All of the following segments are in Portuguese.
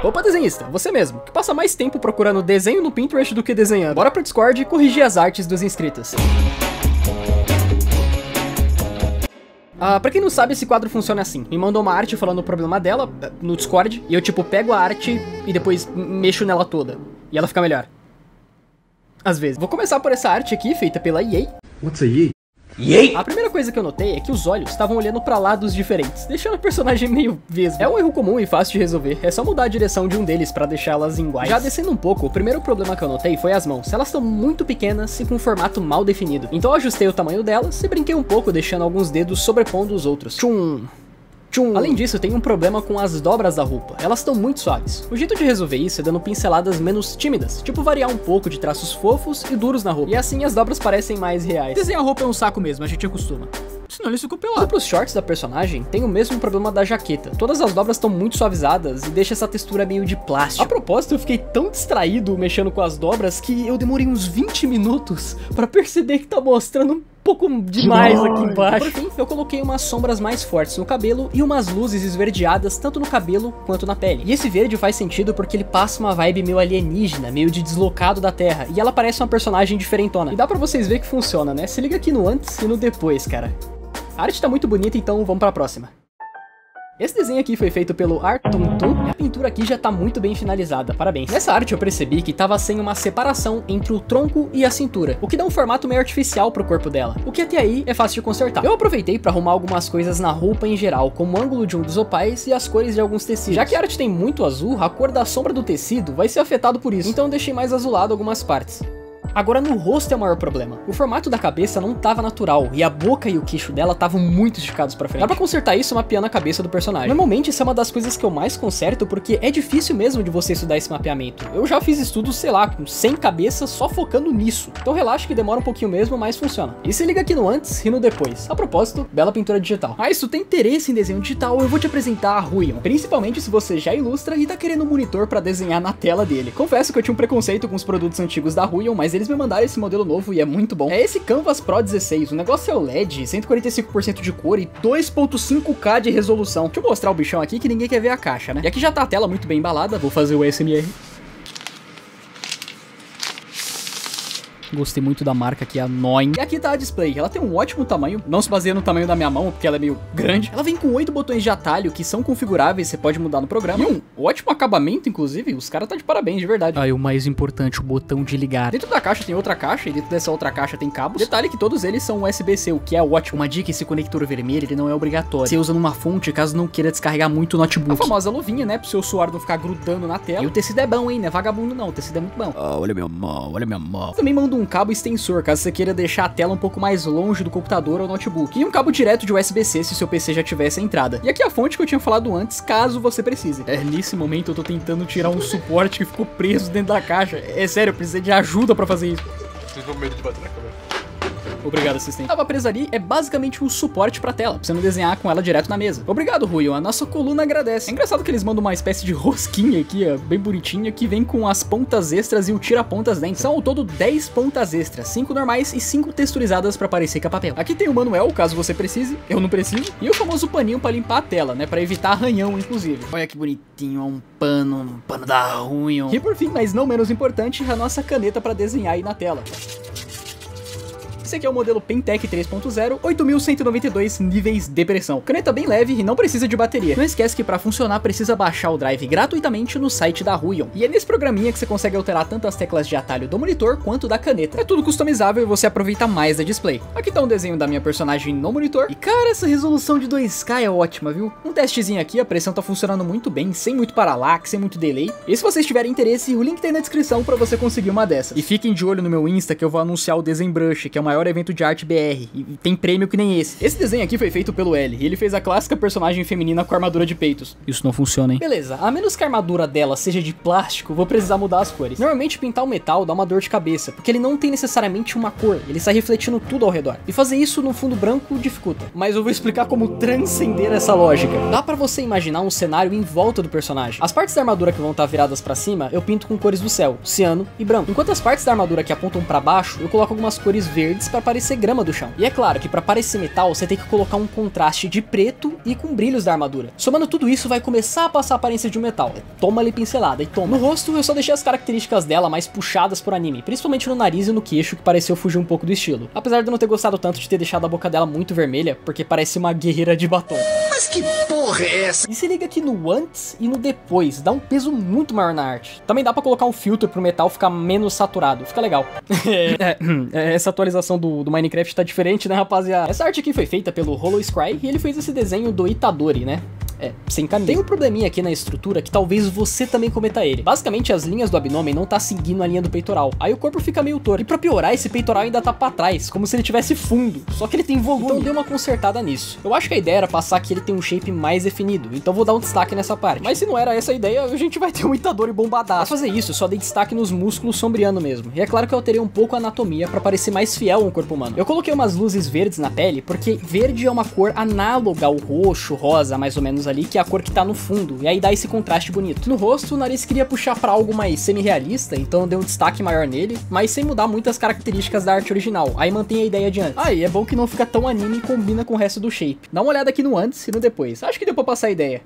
Opa, desenhista, você mesmo, que passa mais tempo procurando desenho no Pinterest do que desenhando. Bora pro Discord e corrigir as artes dos inscritos. Pra quem não sabe, esse quadro funciona assim. Me mandou uma arte falando o problema dela no Discord, e eu tipo, pego a arte e depois mexo nela toda. E ela fica melhor. Às vezes. Vou começar por essa arte aqui, feita pela Yey. What's a Yey? Yey! A primeira coisa que eu notei é que os olhos estavam olhando pra lados diferentes, deixando a personagem meio vesga. É um erro comum e fácil de resolver, é só mudar a direção de um deles pra deixá-las iguais. Já descendo um pouco, o primeiro problema que eu notei foi as mãos. Elas estão muito pequenas e com um formato mal definido. Então eu ajustei o tamanho delas e brinquei um pouco, deixando alguns dedos sobrepondo os outros. Além disso, tem um problema com as dobras da roupa. Elas estão muito suaves. O jeito de resolver isso é dando pinceladas menos tímidas, tipo variar um pouco de traços fofos e duros na roupa. E assim as dobras parecem mais reais. Desenhar roupa é um saco mesmo, a gente acostuma. Senão eles ficam pelados. Os shorts da personagem tem o mesmo problema da jaqueta. Todas as dobras estão muito suavizadas e deixa essa textura meio de plástico. A propósito, eu fiquei tão distraído mexendo com as dobras que eu demorei uns 20 minutos pra perceber que tá mostrando um pouco demais aqui embaixo. Por fim, eu coloquei umas sombras mais fortes no cabelo e umas luzes esverdeadas tanto no cabelo quanto na pele. E esse verde faz sentido porque ele passa uma vibe meio alienígena, meio de deslocado da Terra, e ela parece uma personagem diferentona. E dá pra vocês ver que funciona, né? Se liga aqui no antes e no depois, cara. A arte tá muito bonita, então vamos pra próxima. Esse desenho aqui foi feito pelo Artuntu, e a pintura aqui já tá muito bem finalizada, parabéns. Nessa arte eu percebi que tava sem uma separação entre o tronco e a cintura, o que dá um formato meio artificial pro corpo dela, o que até aí é fácil de consertar. Eu aproveitei pra arrumar algumas coisas na roupa em geral, como o ângulo de um dos opais e as cores de alguns tecidos. Já que a arte tem muito azul, a cor da sombra do tecido vai ser afetado por isso, então eu deixei mais azulado algumas partes. Agora no rosto é o maior problema. O formato da cabeça não tava natural, e a boca e o queixo dela estavam muito esticados pra frente. Dá pra consertar isso mapeando a cabeça do personagem. Normalmente isso é uma das coisas que eu mais conserto, porque é difícil mesmo de você estudar esse mapeamento. Eu já fiz estudos, sei lá, com 100 cabeças só focando nisso. Então relaxa que demora um pouquinho mesmo, mas funciona. E se liga aqui no antes e no depois. A propósito, bela pintura digital. Ah, se tu tem interesse em desenho digital, eu vou te apresentar a Huion. Principalmente se você já ilustra e tá querendo um monitor pra desenhar na tela dele. Confesso que eu tinha um preconceito com os produtos antigos da Huion, mas eles me mandaram esse modelo novo e é muito bom. É esse Canvas Pro 16, o negócio é o LED, 145% de cor e 2.5K de resolução. Deixa eu mostrar o bichão aqui que ninguém quer ver a caixa, né? E aqui já tá a tela muito bem embalada, vou fazer o ASMR. Gostei muito da marca que é a Noin. E aqui tá a display, ela tem um ótimo tamanho, não se baseia no tamanho da minha mão, porque ela é meio grande. Ela vem com 8 botões de atalho que são configuráveis, você pode mudar no programa. E um ótimo acabamento, inclusive, os caras tá de parabéns, de verdade. E o mais importante, o botão de ligar. Dentro da caixa tem outra caixa, e dentro dessa outra caixa tem cabos. Detalhe que todos eles são USB-C, o que é ótimo. Uma dica, esse conector vermelho, ele não é obrigatório. Você usa numa fonte, caso não queira descarregar muito o notebook. A famosa luvinha, né, pro seu suor não ficar grudando na tela. E o tecido é bom, hein, não é vagabundo não, o tecido é muito bom. Olha minha mão, olha minha mão. Também manda um cabo extensor, caso você queira deixar a tela um pouco mais longe do computador ou notebook. E um cabo direto de USB-C, se seu PC já tivesse a entrada. E aqui a fonte que eu tinha falado antes, caso você precise. Nesse momento eu tô tentando tirar um suporte que ficou preso dentro da caixa. É sério, eu precisei de ajuda pra fazer isso. Vocês vão medo de bater na câmera. Obrigado, assistente. Tava presa ali, é basicamente um suporte pra tela, pra você não desenhar com ela direto na mesa. Obrigado, Huion, a nossa coluna agradece. É engraçado que eles mandam uma espécie de rosquinha aqui, ó, bem bonitinha, que vem com as pontas extras e o tira-pontas dentro. São ao todo 10 pontas extras, 5 normais e 5 texturizadas pra parecer que é papel. Aqui tem o manual, caso você precise, eu não preciso, e o famoso paninho pra limpar a tela, né, pra evitar arranhão, inclusive. Olha que bonitinho, um pano da Huion. E por fim, mas não menos importante, a nossa caneta pra desenhar aí na tela. Esse aqui é o modelo Pentec 3.0, 8.192 níveis de pressão. Caneta bem leve e não precisa de bateria. Não esquece que para funcionar precisa baixar o drive gratuitamente no site da Huion. E é nesse programinha que você consegue alterar tanto as teclas de atalho do monitor quanto da caneta. É tudo customizável e você aproveita mais da display. Aqui tá um desenho da minha personagem no monitor. E cara, essa resolução de 2K é ótima, viu? Um testezinho aqui, a pressão tá funcionando muito bem, sem muito paralaxe, sem muito delay. E se vocês tiverem interesse, o link tá aí na descrição para você conseguir uma dessas. E fiquem de olho no meu Insta que eu vou anunciar o desenbrush, que é o maior evento de arte BR, e tem prêmio que nem esse. Esse desenho aqui foi feito pelo L, e ele fez a clássica personagem feminina com armadura de peitos. Isso não funciona, hein? Beleza, a menos que a armadura dela seja de plástico, vou precisar mudar as cores. Normalmente pintar o metal dá uma dor de cabeça, porque ele não tem necessariamente uma cor, ele sai refletindo tudo ao redor. E fazer isso no fundo branco dificulta, mas eu vou explicar como transcender essa lógica. Dá pra você imaginar um cenário em volta do personagem. As partes da armadura que vão estar viradas pra cima, eu pinto com cores do céu, ciano e branco. Enquanto as partes da armadura que apontam pra baixo, eu coloco algumas cores verdes, vezes para parecer grama do chão. E é claro que para parecer metal, você tem que colocar um contraste de preto e com brilhos da armadura. Somando tudo isso, vai começar a passar a aparência de um metal. Toma ali pincelada e toma. No rosto, eu só deixei as características dela mais puxadas por anime, principalmente no nariz e no queixo, que pareceu fugir um pouco do estilo. Apesar de eu não ter gostado tanto de ter deixado a boca dela muito vermelha, porque parece uma guerreira de batom. Mas que porra é essa? E se liga que no antes e no depois, dá um peso muito maior na arte. Também dá pra colocar um filtro pro metal ficar menos saturado, fica legal. Essa atualização do Minecraft tá diferente, né, rapaziada? Essa arte aqui foi feita pelo Hollow Scry e ele fez esse desenho do Itadori, né? Sem camisa. Tem um probleminha aqui na estrutura que talvez você também cometa ele. Basicamente, as linhas do abdômen não tá seguindo a linha do peitoral. Aí o corpo fica meio torto. E pra piorar, esse peitoral ainda tá pra trás, como se ele tivesse fundo. Só que ele tem volume. Então deu uma consertada nisso. Eu acho que a ideia era passar que ele tem um shape mais definido. Então vou dar um destaque nessa parte. Mas se não era essa a ideia, a gente vai ter um Itadori bombadaço. Pra fazer isso, eu só dei destaque nos músculos sombreando mesmo. E é claro que eu alterei um pouco a anatomia pra parecer mais fiel ao corpo humano. Eu coloquei umas luzes verdes na pele, porque verde é uma cor análoga ao roxo, rosa, mais ou menos ali, que é a cor que tá no fundo, e aí dá esse contraste bonito. No rosto, o nariz queria puxar pra algo mais semi-realista, então eu dei um destaque maior nele, mas sem mudar muitas características da arte original, aí mantém a ideia de antes. E é bom que não fica tão anime e combina com o resto do shape. Dá uma olhada aqui no antes e no depois, acho que deu pra passar a ideia.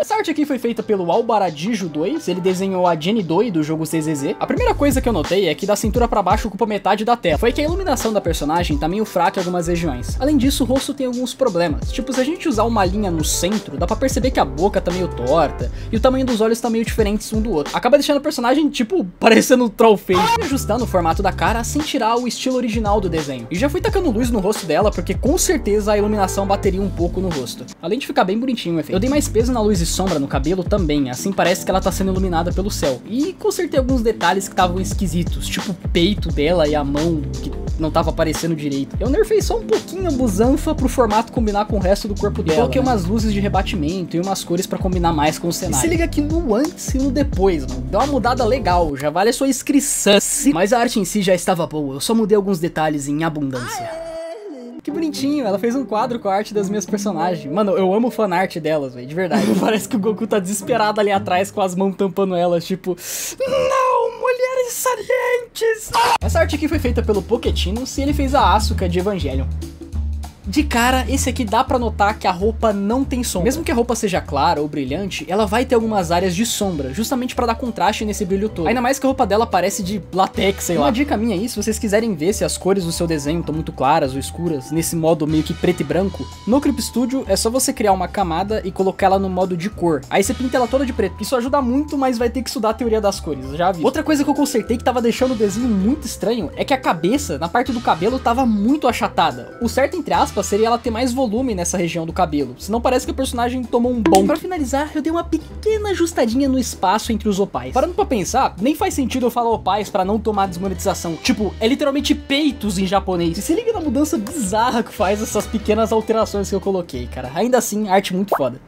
Essa arte aqui foi feita pelo Albaradijo 2, ele desenhou a Jenny 2 do jogo CZZ. A primeira coisa que eu notei é que da cintura pra baixo ocupa metade da tela. Foi que a iluminação da personagem tá meio fraca em algumas regiões. Além disso, o rosto tem alguns problemas. Tipo, se a gente usar uma linha no centro, dá pra perceber que a boca tá meio torta e o tamanho dos olhos tá meio diferente um do outro. Acaba deixando a personagem, tipo, parecendo um troll face. E ajustando o formato da cara sem tirar o estilo original do desenho. E já fui tacando luz no rosto dela, porque com certeza a iluminação bateria um pouco no rosto. Além de ficar bem bonitinho o efeito. Eu dei mais peso na luz e sombra no cabelo também, assim parece que ela tá sendo iluminada pelo céu. E consertei alguns detalhes que estavam esquisitos, tipo o peito dela e a mão que não tava aparecendo direito. Eu nerfei só um pouquinho a busanfa pro formato combinar com o resto do corpo dela. Coloquei umas luzes de rebatimento e umas cores pra combinar mais com o cenário. E se liga aqui no antes e no depois, mano. Deu uma mudada legal, já vale a sua inscrição. Mas a arte em si já estava boa, eu só mudei alguns detalhes em abundância. Que bonitinho, ela fez um quadro com a arte das minhas personagens. Mano, eu amo fanart delas, velho, de verdade. Parece que o Goku tá desesperado ali atrás com as mãos tampando elas, tipo... Não, mulheres salientes! Essa arte aqui foi feita pelo Pochettino e ele fez a Asuka de Evangelion. De cara, esse aqui dá pra notar que a roupa não tem sombra. Mesmo que a roupa seja clara ou brilhante, ela vai ter algumas áreas de sombra, justamente pra dar contraste nesse brilho todo. Ainda mais que a roupa dela parece de latex, sei lá. Uma dica minha aí, se vocês quiserem ver se as cores do seu desenho estão muito claras ou escuras, nesse modo meio que preto e branco, no Clip Studio é só você criar uma camada e colocar ela no modo de cor. Aí você pinta ela toda de preto. Isso ajuda muito, mas vai ter que estudar a teoria das cores, já vi. Outra coisa que eu consertei que tava deixando o desenho muito estranho é que a cabeça, na parte do cabelo, tava muito achatada. O certo, entre aspas, seria ela ter mais volume nessa região do cabelo, senão parece que a personagem tomou um bom. Pra finalizar, eu dei uma pequena ajustadinha no espaço entre os opais. Parando pra pensar, nem faz sentido eu falar opais pra não tomar desmonetização, tipo, é literalmente peitos em japonês. E se liga na mudança bizarra que faz essas pequenas alterações que eu coloquei, cara. Ainda assim, arte muito foda.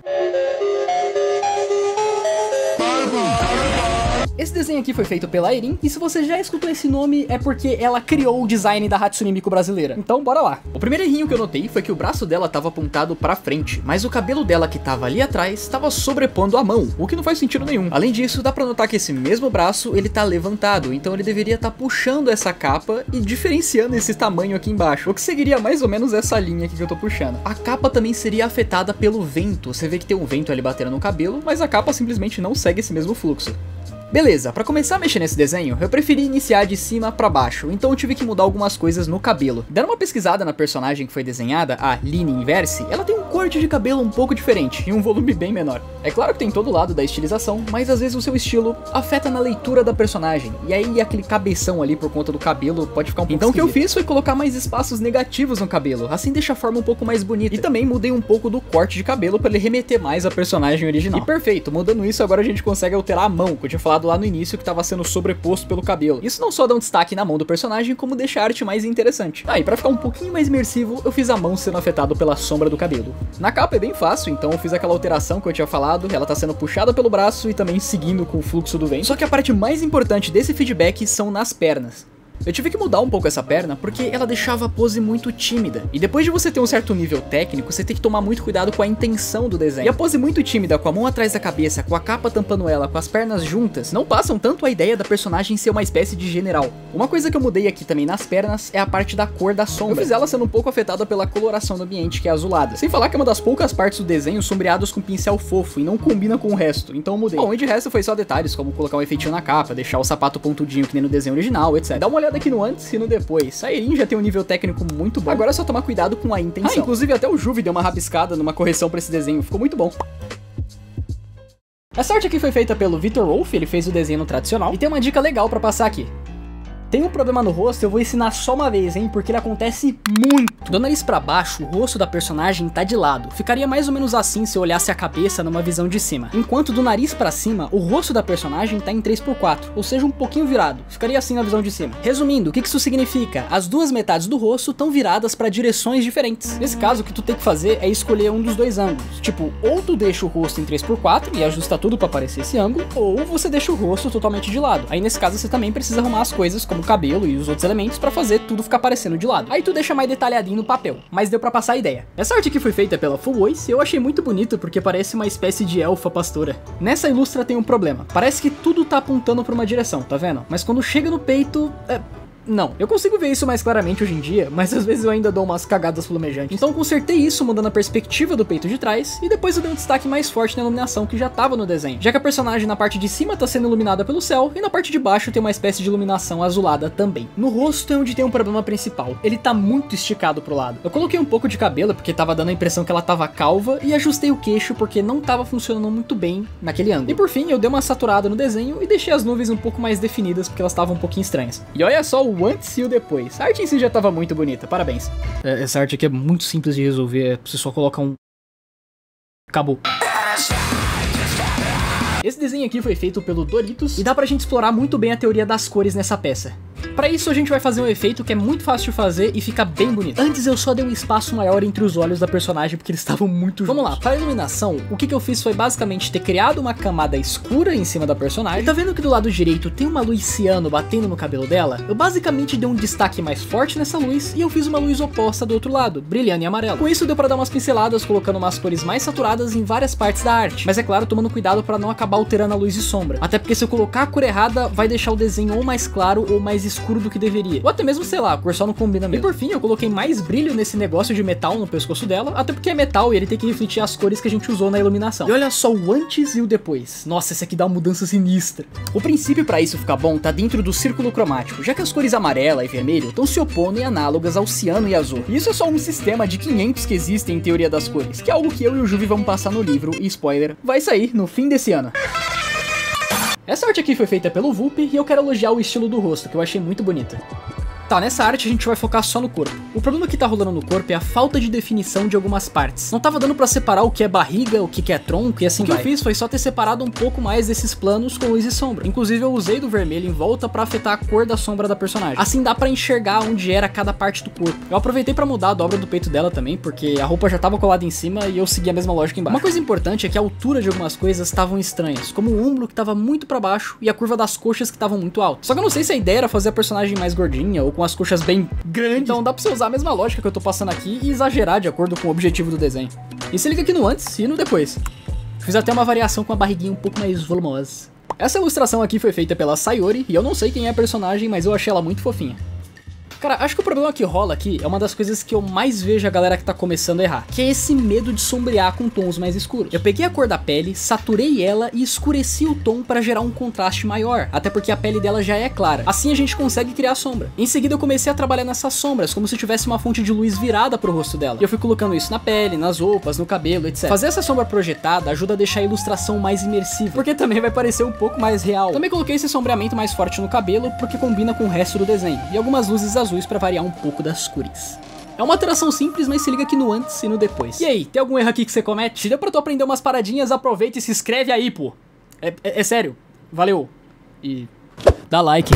Esse desenho aqui foi feito pela Erin, e se você já escutou esse nome é porque ela criou o design da Hatsune Miku brasileira. Então bora lá. O primeiro errinho que eu notei foi que o braço dela tava apontado pra frente, mas o cabelo dela que tava ali atrás tava sobrepondo a mão, o que não faz sentido nenhum. Além disso, dá pra notar que esse mesmo braço ele tá levantado, então ele deveria tá puxando essa capa e diferenciando esse tamanho aqui embaixo, o que seguiria mais ou menos essa linha aqui que eu tô puxando. A capa também seria afetada pelo vento, você vê que tem um vento ali batendo no cabelo, mas a capa simplesmente não segue esse mesmo fluxo. Beleza, pra começar a mexer nesse desenho, eu preferi iniciar de cima pra baixo, então eu tive que mudar algumas coisas no cabelo. Dando uma pesquisada na personagem que foi desenhada, a Lina Inverse, ela tem um corte de cabelo um pouco diferente e um volume bem menor. É claro que tem todo lado da estilização, mas às vezes o seu estilo afeta na leitura da personagem, e aí aquele cabeção ali por conta do cabelo pode ficar um pouco esquisito. Então o que eu fiz foi colocar mais espaços negativos no cabelo, assim deixa a forma um pouco mais bonita. E também mudei um pouco do corte de cabelo pra ele remeter mais à personagem original. E perfeito, mudando isso agora a gente consegue alterar a mão, que eu tinha falado lá no início que tava sendo sobreposto pelo cabelo. Isso não só dá um destaque na mão do personagem, como deixa a arte mais interessante. E pra ficar um pouquinho mais imersivo, eu fiz a mão sendo afetada pela sombra do cabelo. Na capa é bem fácil, então eu fiz aquela alteração que eu tinha falado, ela tá sendo puxada pelo braço e também seguindo com o fluxo do vento. Só que a parte mais importante desse feedback são nas pernas. Eu tive que mudar um pouco essa perna porque ela deixava a pose muito tímida. E depois de você ter um certo nível técnico, você tem que tomar muito cuidado com a intenção do desenho. E a pose muito tímida, com a mão atrás da cabeça, com a capa tampando ela, com as pernas juntas, não passam tanto a ideia da personagem ser uma espécie de general. Uma coisa que eu mudei aqui também nas pernas é a parte da cor da sombra. Eu fiz ela sendo um pouco afetada pela coloração do ambiente, que é azulada. Sem falar que é uma das poucas partes do desenho sombreadas com pincel fofo e não combina com o resto, então eu mudei. Bom, e de resto foi só detalhes, como colocar um efeitinho na capa, deixar o sapato pontudinho que nem no desenho original, etc. Dá uma olhada aqui no antes e no depois. A Erin já tem um nível técnico muito bom. Agora é só tomar cuidado com a intenção. Inclusive até o Juvi deu uma rabiscada numa correção pra esse desenho. Ficou muito bom. Essa arte aqui foi feita pelo Vitor Wolf, ele fez o desenho tradicional. E tem uma dica legal pra passar aqui. Tem um problema no rosto, eu vou ensinar só uma vez, hein, porque ele acontece muito. Do nariz pra baixo, o rosto da personagem tá de lado. Ficaria mais ou menos assim se eu olhasse a cabeça numa visão de cima. Enquanto do nariz pra cima, o rosto da personagem tá em 3x4, ou seja, um pouquinho virado. Ficaria assim na visão de cima. Resumindo, o que isso significa? As duas metades do rosto estão viradas pra direções diferentes. Nesse caso, o que tu tem que fazer é escolher um dos dois ângulos. Tipo, ou tu deixa o rosto em 3x4 e ajusta tudo pra aparecer esse ângulo, ou você deixa o rosto totalmente de lado. Aí nesse caso você também precisa arrumar as coisas como o cabelo e os outros elementos pra fazer tudo ficar aparecendo de lado. Aí tu deixa mais detalhadinho no papel, mas deu pra passar a ideia. Essa arte aqui foi feita pela Full Voice e eu achei muito bonito porque parece uma espécie de elfa pastora. Nessa ilustra tem um problema, parece que tudo tá apontando pra uma direção, tá vendo? Mas quando chega no peito... Não, eu consigo ver isso mais claramente hoje em dia, mas às vezes eu ainda dou umas cagadas flamejantes. Então consertei isso mudando a perspectiva do peito de trás, e depois eu dei um destaque mais forte na iluminação que já tava no desenho, já que a personagem na parte de cima tá sendo iluminada pelo céu, e na parte de baixo tem uma espécie de iluminação azulada também. No rosto é onde tem um problema principal, ele tá muito esticado pro lado. Eu coloquei um pouco de cabelo porque tava dando a impressão que ela tava calva, e ajustei o queixo porque não tava funcionando muito bem naquele ângulo. E por fim eu dei uma saturada no desenho e deixei as nuvens um pouco mais definidas porque elas estavam um pouquinho estranhas. E olha só o antes e o depois. A arte em si já tava muito bonita, parabéns. Essa arte aqui é muito simples de resolver, você só coloca um... Acabou. Esse desenho aqui foi feito pelo Doritos e dá pra gente explorar muito bem a teoria das cores nessa peça. Pra isso a gente vai fazer um efeito que é muito fácil de fazer e fica bem bonito. Antes eu só dei um espaço maior entre os olhos da personagem porque eles estavam muito juntos. Vamos lá, pra iluminação, o que eu fiz foi basicamente ter criado uma camada escura em cima da personagem. E tá vendo que do lado direito tem uma luz ciano batendo no cabelo dela? Eu basicamente dei um destaque mais forte nessa luz e eu fiz uma luz oposta do outro lado, brilhando em amarelo. Com isso deu pra dar umas pinceladas colocando umas cores mais saturadas em várias partes da arte. Mas é claro, tomando cuidado pra não acabar alterando a luz e sombra. Até porque se eu colocar a cor errada, vai deixar o desenho ou mais claro ou mais escuro do que deveria. Ou até mesmo, sei lá, a cor só não combina mesmo. E por fim, eu coloquei mais brilho nesse negócio de metal no pescoço dela, até porque é metal e ele tem que refletir as cores que a gente usou na iluminação. E olha só o antes e o depois. Nossa, esse aqui dá uma mudança sinistra. O princípio pra isso ficar bom tá dentro do círculo cromático, já que as cores amarela e vermelho estão se opondo e análogas ao ciano e azul. E isso é só um sistema de 500 que existem em teoria das cores, que é algo que eu e o Juvi vamos passar no livro, e spoiler, vai sair no fim desse ano. Essa arte aqui foi feita pelo Vulp e eu quero elogiar o estilo do rosto, que eu achei muito bonito. Tá, nessa arte a gente vai focar só no corpo. O problema que tá rolando no corpo é a falta de definição de algumas partes. Não tava dando pra separar o que é barriga, o que é tronco e assim vai. O que eu fiz foi só ter separado um pouco mais desses planos com luz e sombra. Inclusive eu usei do vermelho em volta pra afetar a cor da sombra da personagem. Assim dá pra enxergar onde era cada parte do corpo. Eu aproveitei pra mudar a dobra do peito dela também, porque a roupa já tava colada em cima e eu segui a mesma lógica embaixo. Uma coisa importante é que a altura de algumas coisas estavam estranhas, como o ombro que tava muito pra baixo e a curva das coxas que estavam muito alta. Só que eu não sei se a ideia era fazer a personagem mais gordinha ou com as coxas bem grandes. Então dá pra você usar a mesma lógica que eu tô passando aqui e exagerar de acordo com o objetivo do desenho. E se liga aqui no antes e no depois. Fiz até uma variação com a barriguinha um pouco mais volumosa. Essa ilustração aqui foi feita pela Sayori e eu não sei quem é a personagem, mas eu achei ela muito fofinha. Cara, acho que o problema que rola aqui é uma das coisas que eu mais vejo a galera que tá começando a errar, que é esse medo de sombrear com tons mais escuros. Eu peguei a cor da pele, saturei ela e escureci o tom pra gerar um contraste maior, até porque a pele dela já é clara. Assim a gente consegue criar sombra. Em seguida eu comecei a trabalhar nessas sombras, como se tivesse uma fonte de luz virada pro rosto dela. E eu fui colocando isso na pele, nas roupas, no cabelo, etc. Fazer essa sombra projetada ajuda a deixar a ilustração mais imersiva, porque também vai parecer um pouco mais real. Também coloquei esse sombreamento mais forte no cabelo, porque combina com o resto do desenho. E algumas luzes azuis para variar um pouco das cores. É uma alteração simples, mas se liga aqui no antes e no depois. E aí, tem algum erro aqui que você comete? Se deu pra tu aprender umas paradinhas, aproveita e se inscreve aí, pô. É sério. Valeu. E dá like.